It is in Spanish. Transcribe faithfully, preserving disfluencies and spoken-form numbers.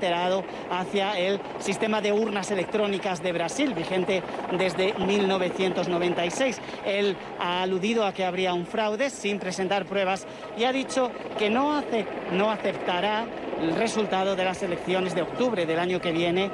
reiterado hacia el sistema de urnas electrónicas de Brasil, vigente desde mil novecientos noventa y seis. Él ha aludido a que habría un fraude sin presentar pruebas y ha dicho que no, hace, no aceptará el resultado de las elecciones de octubre del año que viene